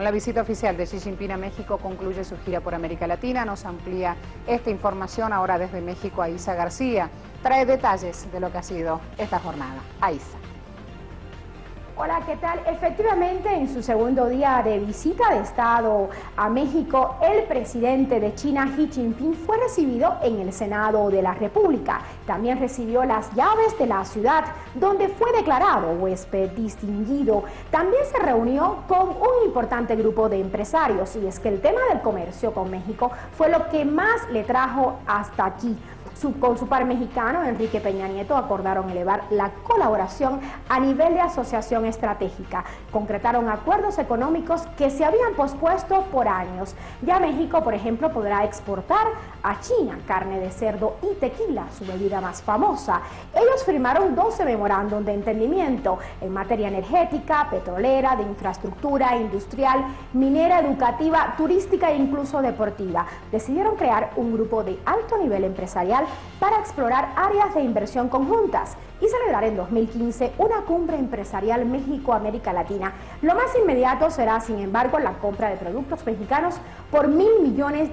Con la visita oficial de Xi Jinping a México concluye su gira por América Latina. Nos amplía esta información ahora desde México. Aissa García trae detalles de lo que ha sido esta jornada. Aissa. Hola, ¿qué tal? Efectivamente, en su segundo día de visita de Estado a México, el presidente de China, Xi Jinping, fue recibido en el Senado de la República. También recibió las llaves de la ciudad, donde fue declarado huésped distinguido. También se reunió con un importante grupo de empresarios, y es que el tema del comercio con México fue lo que más le trajo hasta aquí. Con su par mexicano, Enrique Peña Nieto, acordaron elevar la colaboración a nivel de asociación estratégica. Concretaron acuerdos económicos que se habían pospuesto por años. Ya México, por ejemplo, podrá exportar a China carne de cerdo y tequila, su bebida más famosa. Ellos firmaron 12 memorándum de entendimiento en materia energética, petrolera, de infraestructura, industrial, minera, educativa, turística e incluso deportiva. Decidieron crear un grupo de alto nivel empresarial para explorar áreas de inversión conjuntas y celebrar en 2015 una cumbre empresarial México-América Latina. Lo más inmediato será, sin embargo, la compra de productos mexicanos por $1.000 millones.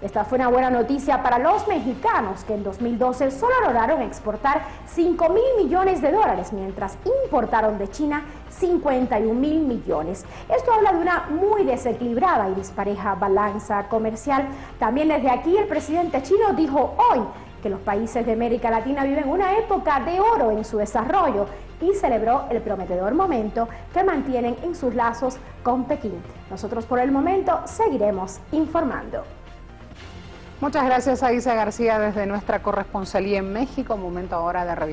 Esta fue una buena noticia para los mexicanos, que en 2012 solo lograron exportar $5.000 millones, mientras importaron de China $51.000 millones. Esto habla de una muy desequilibrada y dispareja balanza comercial. También desde aquí el presidente chino dijo hoy que los países de América Latina viven una época de oro en su desarrollo y celebró el prometedor momento que mantienen en sus lazos con Pekín. Nosotros por el momento seguiremos informando. Muchas gracias a Aissa García desde nuestra corresponsalía en México. Momento ahora de revisar.